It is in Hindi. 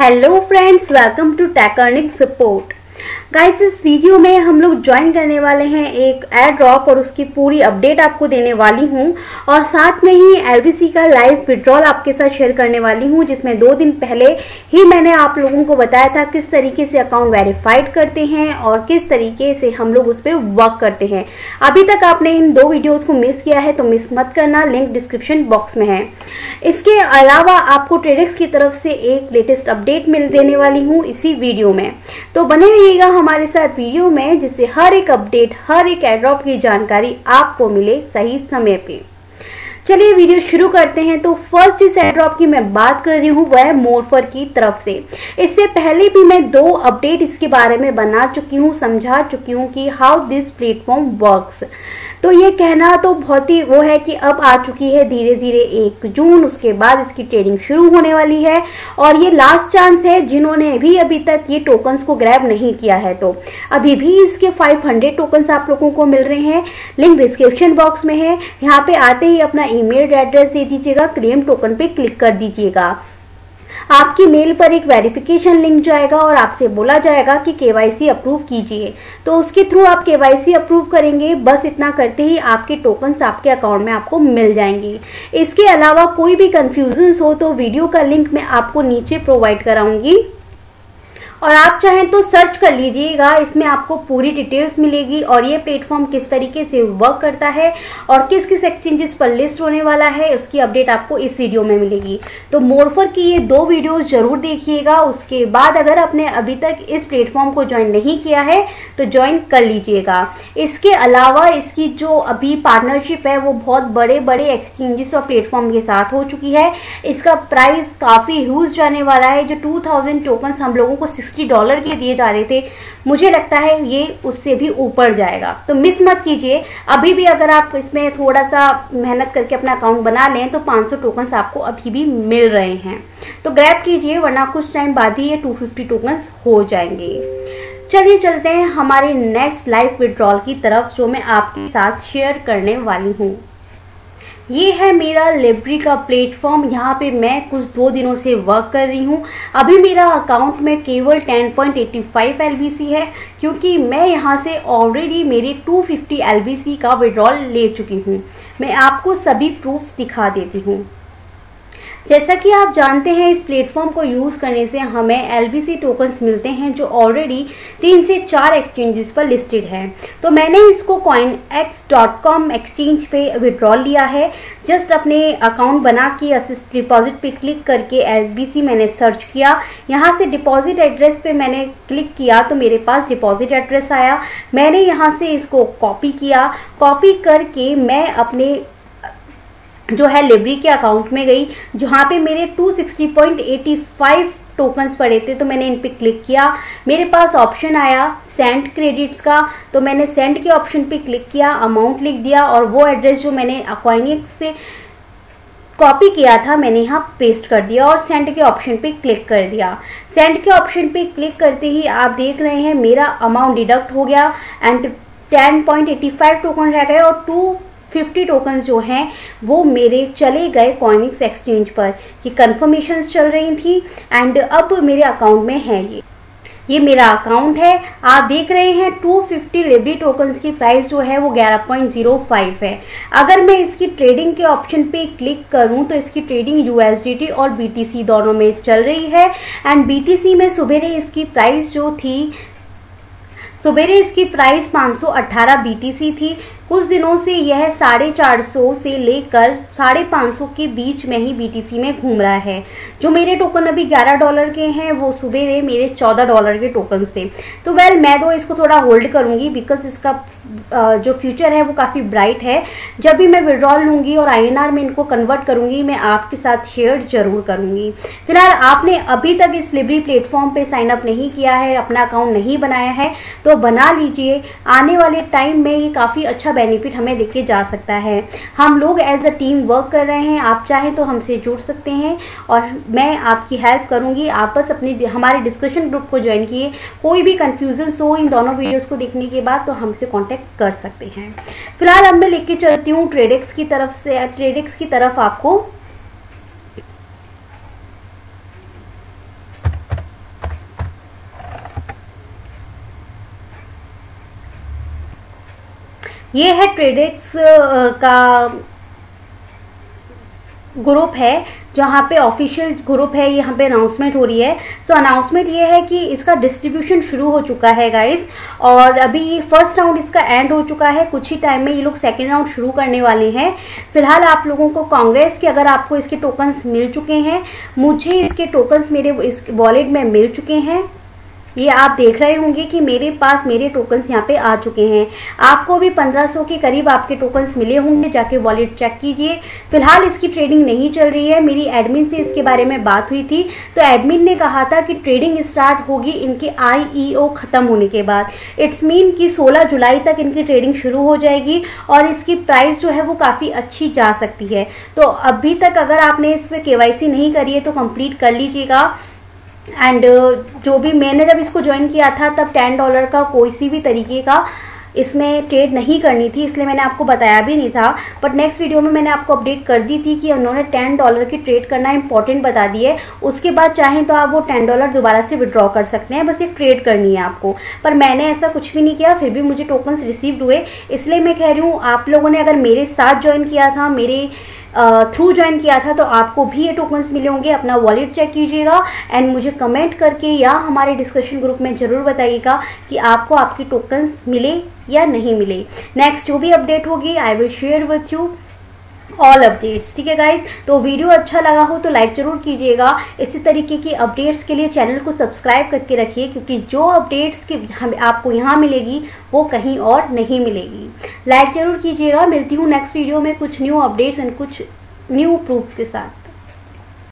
Hello friends, welcome to tech earning support. Guys, इस वीडियो में हम लोग ज्वाइन करने वाले हैं एक एयर ड्रॉप और उसकी पूरी अपडेट आपको देने वाली हूं, और साथ में ही एलबीसी का लाइव विड्रॉल आपके साथ शेयर करने वाली हूं, जिसमें 2 दिन पहले ही मैंने आप लोगों को बताया था किस तरीके से अकाउंट वेरीफाइड करते हैं और किस तरीके से हम लोग उस पर वर्क करते हैं। अभी तक आपने इन 2 वीडियोज़ को मिस किया है तो मिस मत करना, लिंक डिस्क्रिप्शन बॉक्स में है। इसके अलावा आपको ट्रेडिक्स की तरफ से एक लेटेस्ट अपडेट मिल देने वाली हूँ इसी वीडियो में, तो बने रहिएगा हमारे साथ वीडियो में, जिससे हर एक अपडेट, हर एक एड्रॉप की जानकारी आपको मिले सही समय पे। चलिए वीडियो शुरू करते हैं। तो फर्स्ट जिस एड्रॉप की मैं बात कर रही हूँ वह है मोर्फर की तरफ से। इससे पहले भी मैं 2 अपडेट इसके बारे में बना चुकी हूँ, समझा चुकी हूँ कि हाउ दिस प्लेटफॉर्म वर्क्स। तो ये कहना तो बहुत ही वो है कि अब आ चुकी है धीरे धीरे 1 जून, उसके बाद इसकी ट्रेडिंग शुरू होने वाली है और ये लास्ट चांस है जिन्होंने भी अभी तक ये टोकन्स को ग्रैब नहीं किया है। तो अभी भी इसके 500 टोकन्स आप लोगों को मिल रहे हैं, लिंक डिस्क्रिप्शन बॉक्स में है। यहाँ पे आते ही अपना ईमेल एड्रेस दे दीजिएगा, क्लेम टोकन पे क्लिक कर दीजिएगा, आपकी मेल पर एक वेरिफिकेशन लिंक जाएगा और आपसे बोला जाएगा कि केवाईसी अप्रूव कीजिए। तो उसके थ्रू आप केवाईसी अप्रूव करेंगे। बस इतना करते ही आपके टोकन्स आपके अकाउंट में आपको मिल जाएंगे। इसके अलावा कोई भी कंफ्यूजन्स हो तो वीडियो का लिंक मैं आपको नीचे प्रोवाइड कराऊंगी और आप चाहें तो सर्च कर लीजिएगा, इसमें आपको पूरी डिटेल्स मिलेगी और ये प्लेटफॉर्म किस तरीके से वर्क करता है और किस किस एक्सचेंजेस पर लिस्ट होने वाला है उसकी अपडेट आपको इस वीडियो में मिलेगी। तो मोर्फर की ये 2 वीडियोज़ ज़रूर देखिएगा। उसके बाद अगर आपने अभी तक इस प्लेटफॉर्म को ज्वाइन नहीं किया है तो ज्वाइन कर लीजिएगा। इसके अलावा इसकी जो अभी पार्टनरशिप है वो बहुत बड़े बड़े एक्सचेंजेस और प्लेटफॉर्म के साथ हो चुकी है। इसका प्राइस काफ़ी ह्यूज जाने वाला है। जो 2000 टोकन्स हम लोगों को $60 के दिए जा रहे थे, मुझे लगता है ये उससे भी ऊपर जाएगा। तो मिस मत कीजिए। अभी भी अगर आप इसमें थोड़ा सा मेहनत करके अपना अकाउंट बना लें तो 500 टोकन्स आपको अभी भी मिल रहे हैं, तो ग्रैब कीजिए, वरना कुछ टाइम बाद ही ये 250 टोकन्स हो जाएंगे। चलिए चलते हैं हमारे नेक्स्ट लाइव विड्रॉल की तरफ, जो मैं आपके साथ शेयर करने वाली हूँ। ये है मेरा LBRY का प्लेटफॉर्म। यहाँ पे मैं कुछ 2 दिनों से वर्क कर रही हूँ। अभी मेरा अकाउंट में केवल 10.85 LBC है, क्योंकि मैं यहाँ से ऑलरेडी मेरे 250 LBC का विड्रॉल ले चुकी हूँ। मैं आपको सभी प्रूफ्स दिखा देती हूँ। जैसा कि आप जानते हैं, इस प्लेटफॉर्म को यूज़ करने से हमें LBC टोकन्स मिलते हैं जो ऑलरेडी 3 से 4 एक्सचेंजेस पर लिस्टेड हैं। तो मैंने इसको CoinEx.com एक्सचेंज पे विड्रॉल लिया है। जस्ट अपने अकाउंट बना के असिस्ट डिपॉजिट पे क्लिक करके LBC मैंने सर्च किया। यहाँ से डिपॉजिट एड्रेस पे मैंने क्लिक किया तो मेरे पास डिपॉजिट एड्रेस आया। मैंने यहाँ से इसको कॉपी किया। कॉपी करके मैं अपने जो है LBRY के अकाउंट में गई, जहाँ पे मेरे 260.85 टोकन्स पड़े थे। तो मैंने इन पे क्लिक किया। मेरे पास ऑप्शन आया सेंड क्रेडिट्स का, तो मैंने सेंड के ऑप्शन पे क्लिक किया, अमाउंट लिख दिया और वो एड्रेस जो मैंने CoinEx से कॉपी किया था मैंने यहाँ पेस्ट कर दिया और सेंड के ऑप्शन पे क्लिक कर दिया। सेंड के ऑप्शन पे क्लिक करते ही आप देख रहे हैं मेरा अमाउंट डिडक्ट हो गया एंड 10.85 टोकन रह गए और 250 टोकन्स जो हैं वो मेरे चले गए CoinEx एक्सचेंज पर। ये कन्फर्मेशंस चल रही थी एंड अब मेरे अकाउंट में है। ये मेरा अकाउंट है। आप देख रहे हैं 250 LBRY टोकन्स की प्राइस जो है वो 11.05 है। अगर मैं इसकी ट्रेडिंग के ऑप्शन पे क्लिक करूं तो इसकी ट्रेडिंग USDT और BTC दोनों में चल रही है एंड BTC में सुबह इसकी प्राइस जो थी, सुबेरे इसकी प्राइस 518 BTC थी। कुछ दिनों से यह 450 से लेकर 550 के बीच में ही BTC में घूम रहा है। जो मेरे टोकन अभी $11 के हैं वो सुबेरे मेरे $14 के टोकन थे। तो वेल, मैं तो इसको थोड़ा होल्ड करूँगी बिकॉज इसका जो फ्यूचर है वो काफ़ी ब्राइट है। जब भी मैं विड्रॉल लूँगी और INR में इनको कन्वर्ट करूँगी मैं आपके साथ शेयर जरूर करूँगी। फिलहाल आपने अभी तक इस LBRY प्लेटफॉर्म पे साइन अप नहीं किया है, अपना अकाउंट नहीं बनाया है तो बना लीजिए। आने वाले टाइम में ये काफ़ी अच्छा बेनिफिट हमें देके जा सकता है। हम लोग एज अ टीम वर्क कर रहे हैं। आप चाहें तो हमसे जुड़ सकते हैं और मैं आपकी हेल्प करूँगी। आप बस अपने हमारे डिस्कशन ग्रुप को ज्वाइन किए। कोई भी कन्फ्यूजन्स हो इन दोनों वीडियोज़ को देखने के बाद तो हमसे कॉन्टैक्ट कर सकते हैं। फिलहाल अब मैं लेके चलती हूँ ट्रेडिक्स की तरफ आपको। ये है ट्रेडिक्स का ग्रुप है, जहाँ पे ऑफिशियल ग्रुप है, यहाँ पे अनाउंसमेंट हो रही है। सो अनाउंसमेंट ये है कि इसका डिस्ट्रीब्यूशन शुरू हो चुका है गाइज, और अभी फर्स्ट राउंड इसका एंड हो चुका है। कुछ ही टाइम में ये लोग सेकेंड राउंड शुरू करने वाले हैं। फिलहाल आप लोगों को कांग्रेस के अगर आपको इसके टोकन्स मिल चुके हैं, मुझे इसके टोकन्स मेरे इस वॉलेट में मिल चुके हैं। ये आप देख रहे होंगे कि मेरे पास मेरे टोकन्स यहाँ पे आ चुके हैं। आपको भी 1500 के करीब आपके टोकन्स मिले होंगे, जाके वॉलेट चेक कीजिए। फिलहाल इसकी ट्रेडिंग नहीं चल रही है। मेरी एडमिन से इसके बारे में बात हुई थी तो एडमिन ने कहा था कि ट्रेडिंग स्टार्ट होगी इनके IEO ख़त्म होने के बाद। इट्स मीन कि 16 जुलाई तक इनकी ट्रेडिंग शुरू हो जाएगी और इसकी प्राइस जो है वो काफ़ी अच्छी जा सकती है। तो अभी तक अगर आपने इस पर KYC नहीं करी है तो कंप्लीट कर लीजिएगा। एंड जो भी मैंने जब इसको ज्वाइन किया था तब $10 का कोई सी भी तरीके का इसमें ट्रेड नहीं करनी थी, इसलिए मैंने आपको बताया भी नहीं था। बट नेक्स्ट वीडियो में मैंने आपको अपडेट कर दी थी कि उन्होंने $10 की ट्रेड करना इंपॉर्टेंट बता दी है। उसके बाद चाहें तो आप वो $10 दोबारा से विड्रॉ कर सकते हैं, बस एक ट्रेड करनी है आपको। पर मैंने ऐसा कुछ भी नहीं किया, फिर भी मुझे टोकन्स रिसीव्ड हुए। इसलिए मैं कह रही हूँ, आप लोगों ने अगर मेरे साथ ज्वाइन किया था, मेरे थ्रू ज्वाइन किया था, तो आपको भी ये टोकन्स मिले होंगे। अपना वॉलेट चेक कीजिएगा एंड मुझे कमेंट करके या हमारे डिस्कशन ग्रुप में ज़रूर बताइएगा कि आपको आपके टोकन्स मिले या नहीं मिले। नेक्स्ट जो भी अपडेट होगी I will share with you all updates, ठीक है गाइज। तो वीडियो अच्छा लगा हो तो लाइक ज़रूर कीजिएगा। इसी तरीके की अपडेट्स के लिए चैनल को सब्सक्राइब करके रखिए, क्योंकि जो अपडेट्स की आपको यहाँ मिलेगी वो कहीं और नहीं मिलेगी। लाइक ज़रूर कीजिएगा। मिलती हूँ नेक्स्ट वीडियो में कुछ न्यू अपडेट्स एंड कुछ न्यू प्रूफ्स के साथ।